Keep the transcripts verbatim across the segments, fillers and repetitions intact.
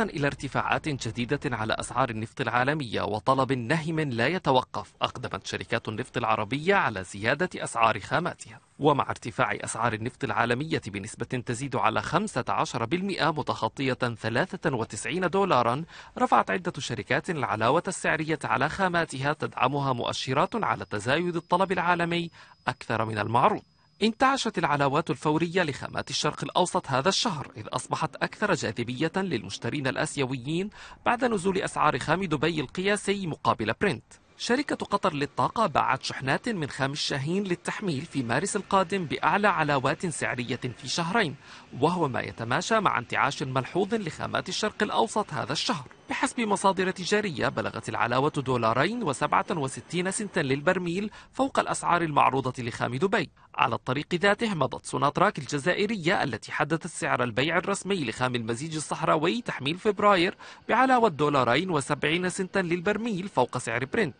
إلى ارتفاعات شديدة على أسعار النفط العالمية وطلب نهم لا يتوقف، أقدمت شركات النفط العربية على زيادة أسعار خاماتها. ومع ارتفاع أسعار النفط العالمية بنسبة تزيد على خمسة عشر بالمئة متخطية ثلاثة وتسعين دولاراً، رفعت عدة شركات العلاوة السعرية على خاماتها تدعمها مؤشرات على تزايد الطلب العالمي أكثر من المعروض. انتعشت العلاوات الفورية لخامات الشرق الأوسط هذا الشهر، إذ أصبحت أكثر جاذبية للمشترين الآسيويين بعد نزول أسعار خام دبي القياسي مقابل برنت. شركة قطر للطاقة باعت شحنات من خام الشاهين للتحميل في مارس القادم بأعلى علاوات سعرية في شهرين، وهو ما يتماشى مع انتعاش ملحوظ لخامات الشرق الأوسط هذا الشهر. بحسب مصادر تجارية بلغت العلاوة دولارين وسبعة وستين سنتا للبرميل فوق الأسعار المعروضة لخام دبي. على الطريق ذاته مضت سوناتراك الجزائرية التي حددت سعر البيع الرسمي لخام المزيج الصحراوي تحميل فبراير بعلاوة دولارين وسبعين سنتا للبرميل فوق سعر برنت.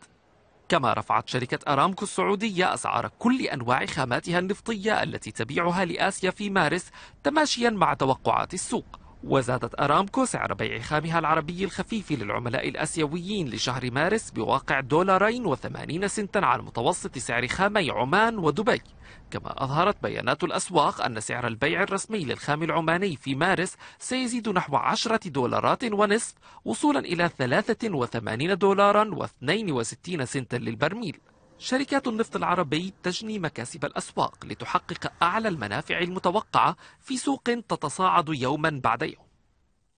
كما رفعت شركة أرامكو السعودية أسعار كل أنواع خاماتها النفطية التي تبيعها لآسيا في مارس تماشيا مع توقعات السوق. وزادت أرامكو سعر بيع خامها العربي الخفيف للعملاء الآسيويين لشهر مارس بواقع دولارين وثمانين سنتا عن متوسط سعر خامي عمان ودبي. كما أظهرت بيانات الأسواق أن سعر البيع الرسمي للخام العماني في مارس سيزيد نحو عشرة دولارات ونصف، وصولا إلى ثلاثة وثمانين دولارا واثنين وستين سنتا للبرميل. شركات النفط العربي تجني مكاسب الأسواق لتحقق أعلى المنافع المتوقعة في سوق تتصاعد يوما بعد يوم.